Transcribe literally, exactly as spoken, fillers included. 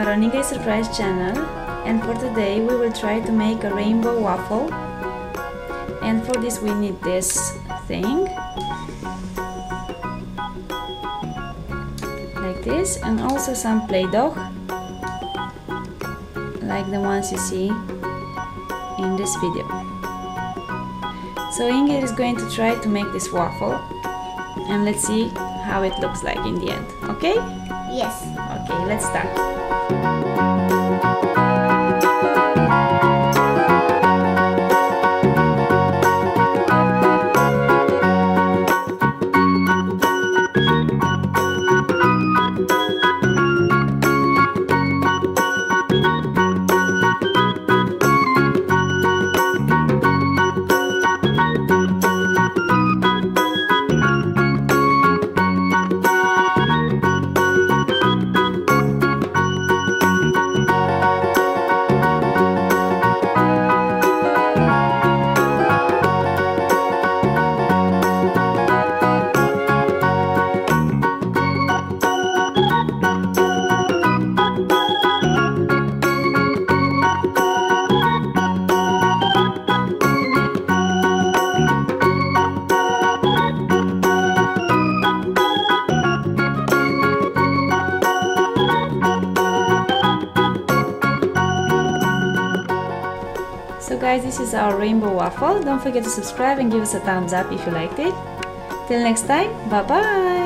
uh, running a surprise channel, and for today we will try to make a rainbow waffle. And for this we need this thing like this, and also some Play-Doh like the ones you see in this video. So Inger is going to try to make this waffle, and let's see how it looks like in the end. Okay? Yes. Okay, let's start. So guys, this is our rainbow waffle. Don't forget to subscribe and give us a thumbs up if you liked it. Till next time, bye bye!